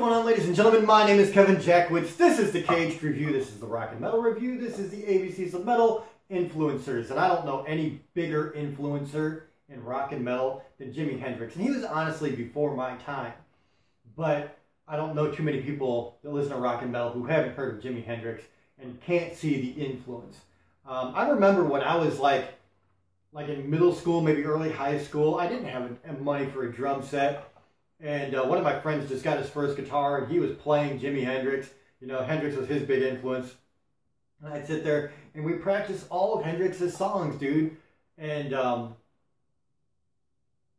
going on, ladies and gentlemen? My name is Kevin Jackwitz. This is The Kaged Review. This is the Rock and Metal Review. This is the ABCs of Metal Influencers. And I don't know any bigger influencer in rock and metal than Jimi Hendrix. And he was honestly before my time. But I don't know too many people that listen to rock and metal who haven't heard of Jimi Hendrix and can't see the influence. I remember when I was like in middle school, maybe early high school, I didn't have money for a drum set. And one of my friends just got his first guitar, and he was playing Jimi Hendrix. You know, Hendrix was his big influence. And I'd sit there, and we practiced all of Hendrix's songs, dude. And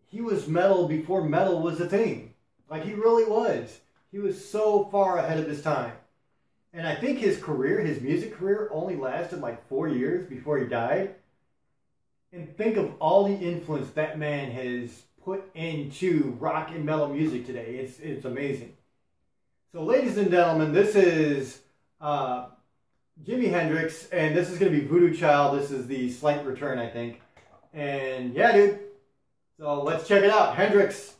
he was metal before metal was a thing. Like, he really was. He was so far ahead of his time. And I think his career, his music career, only lasted like 4 years before he died. And think of all the influence that man has put into rock and metal music today. It's amazing. So, ladies and gentlemen, this is Jimi Hendrix, and this is going to be Voodoo Child. This is the slight return, I think. And yeah, dude. So let's check it out. Hendrix.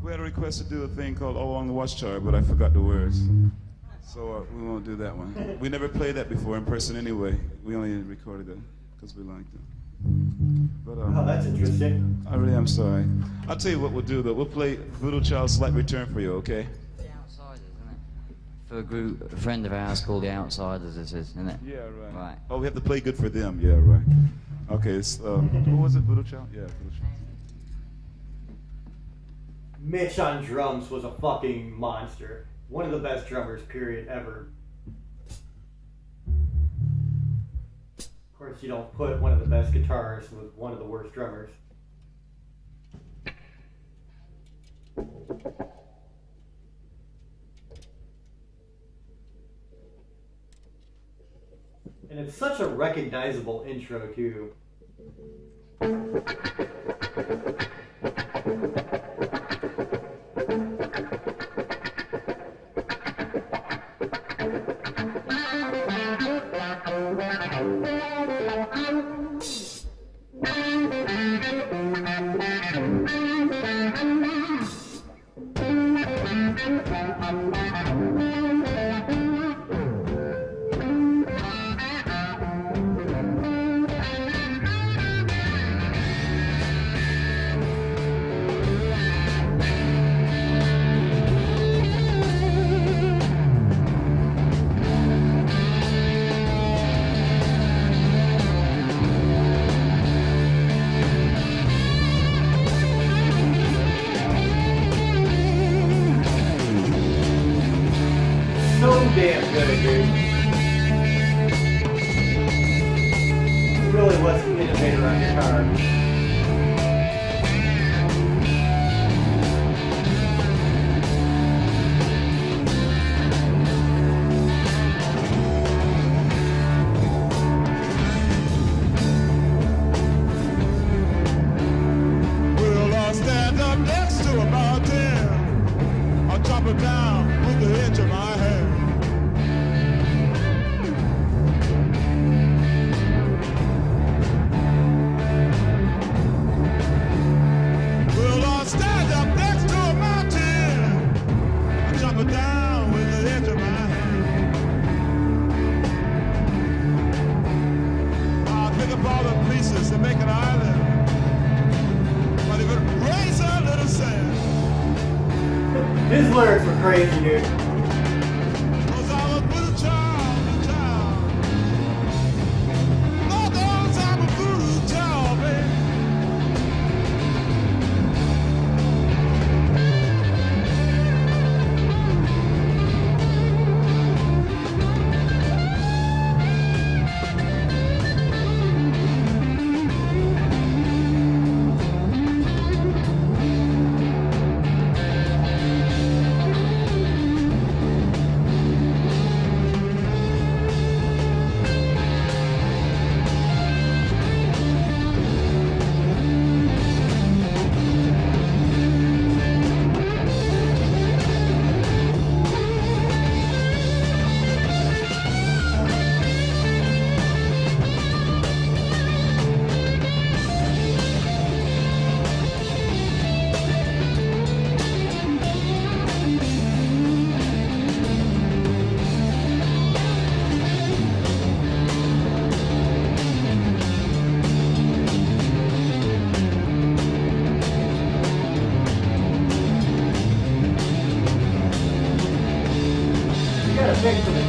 We had a request to do a thing called All on the Watchtower, but I forgot the words. So we won't do that one. We never played that before in person anyway. We only recorded it because we liked it. But, oh, that's interesting. I really am sorry. I'll tell you what we'll do, though. We'll play Voodoo Child's Slight Return for you, okay? The Outsiders, isn't it? For a group, a friend of ours called The Outsiders, this is, isn't it? Yeah, right. Right. Oh, we have to play good for them. Yeah, right. Okay, it's, what was it, Voodoo Child? Yeah, Voodoo Child. Mitch on drums was a fucking monster. One of the best drummers, period, ever. Of course, you don't put one of the best guitarists with one of the worst drummers. And it's such a recognizable intro, too. Damn good, dude. He really was an innovator on guitar. We'll all stand up next to a mountain. I'll chop it down with the edge of my hand. His lyrics were crazy, dude.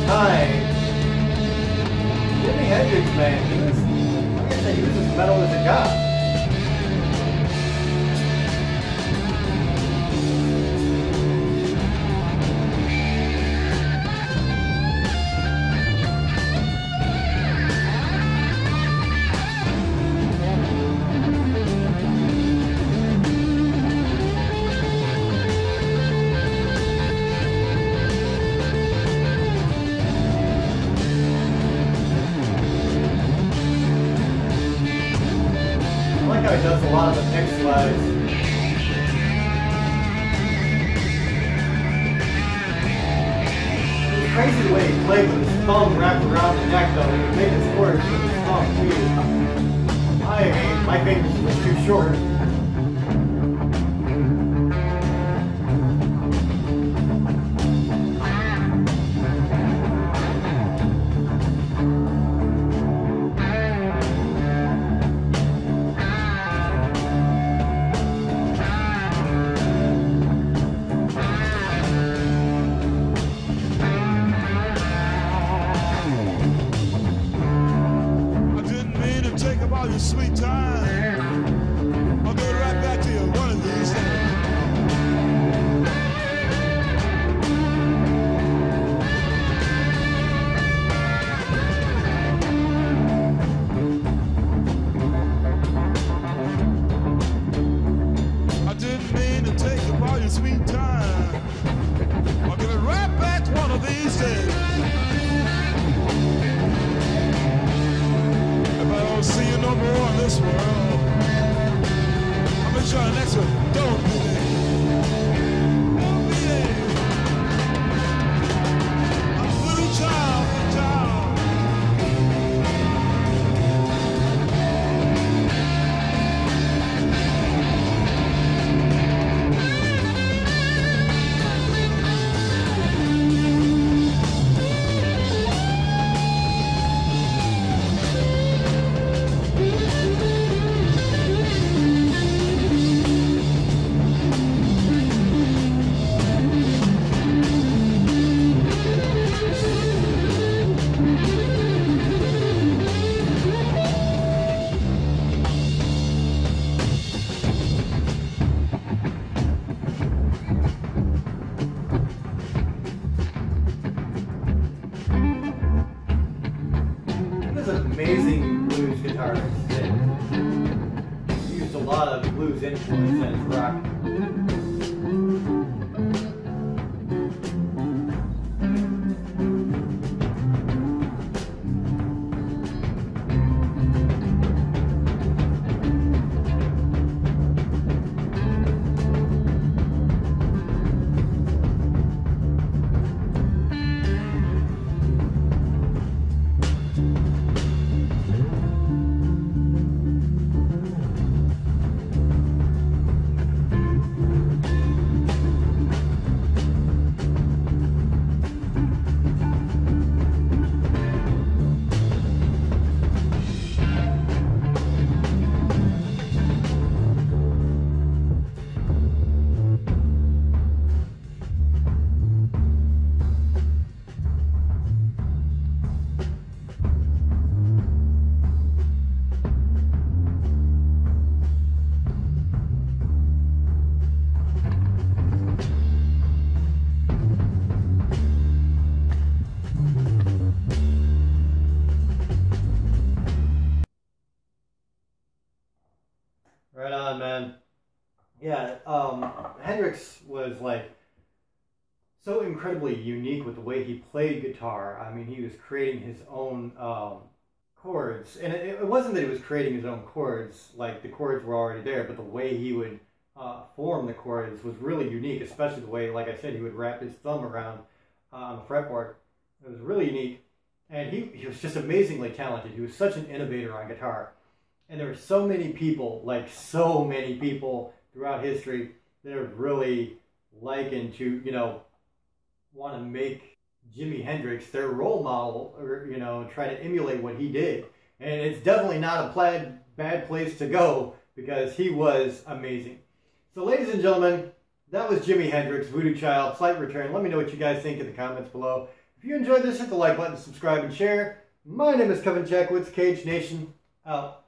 time, Jimi Hendrix, man, he was, like I said, he was as metal as it got. It does a lot of the pixelized. It's crazy the way he played with his thumb wrapped around the neck, though. He would make his words with his thumb too. I mean, my fingers were too short. Sweet time. I'll go right back to you one of these days. I didn't mean to take up all your sweet time. I'll give it right back one of these days. See you no more in this world. I'm gonna try the next one. Don't do that. Don't be there. I'm a voodoo child, amazing blues guitarist that used a lot of blues influence in his rock. Right on, man. Yeah, Hendrix was like so incredibly unique with the way he played guitar. I mean, he was creating his own chords, and it wasn't that he was creating his own chords; like the chords were already there, but the way he would form the chords was really unique, especially the way, like I said, he would wrap his thumb around on the fretboard. It was really unique, and he was just amazingly talented. He was such an innovator on guitar. And there were so many people, like so many people throughout history that are really likened to, you know, want to make Jimi Hendrix their role model or, you know, try to emulate what he did. And it's definitely not a bad place to go because he was amazing. So ladies and gentlemen, that was Jimi Hendrix, Voodoo Child, Slight Return. Let me know what you guys think in the comments below. If you enjoyed this, hit the like button, subscribe, and share. My name is Kevin Jackwood's Kaged Nation, out.